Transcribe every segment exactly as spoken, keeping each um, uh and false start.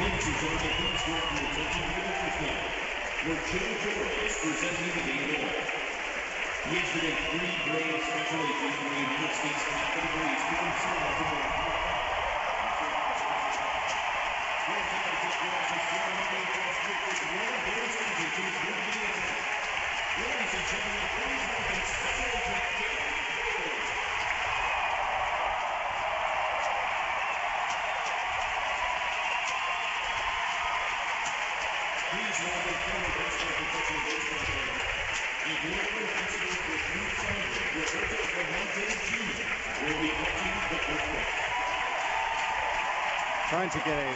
Lynch's on the front squad will take him over for five, where Joe Torre is presenting the game away. Yesterday, three grave special agents from the United States Capitol Police took themselves to work. Ladies and gentlemen, please welcome Special Agent Capitol. Please welcome former National Protection Against Crime and Global Principal for Youth Science, Roberto Clemente Junior will be watching the earthquake. Trying to get a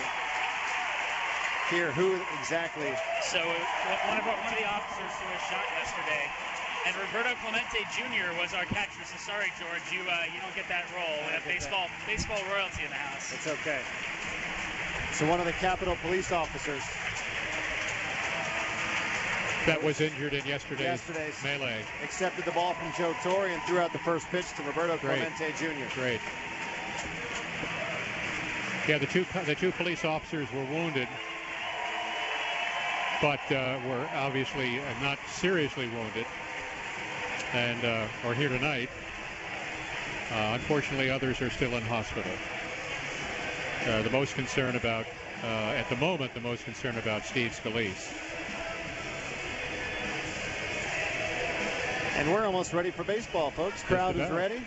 hear who exactly. So one of our, one of the officers who was shot yesterday, and Roberto Clemente Junior was our catcher. So sorry, George, you uh, you don't get that role. We have baseball that. baseball royalty in the house. It's okay. So one of the Capitol Police officers that was injured in yesterday's, yesterday's melee. Accepted the ball from Joe Torre and threw out the first pitch to Roberto Clemente Junior Great. Yeah, the two the two police officers were wounded, but uh, were obviously not seriously wounded, and uh, are here tonight. Uh, unfortunately, others are still in hospital. Uh, the most concern about, uh, at the moment, the most concern about Steve Scalise. And we're almost ready for baseball, folks. Crowd is ready.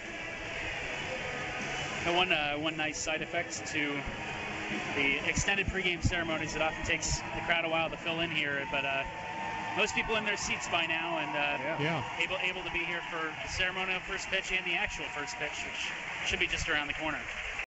And one, uh, one nice side effect to the extended pregame ceremonies, it often takes the crowd a while to fill in here, but uh, most people in their seats by now, and uh, yeah. Yeah. able able to be here for the ceremonial first pitch and the actual first pitch, which should be just around the corner.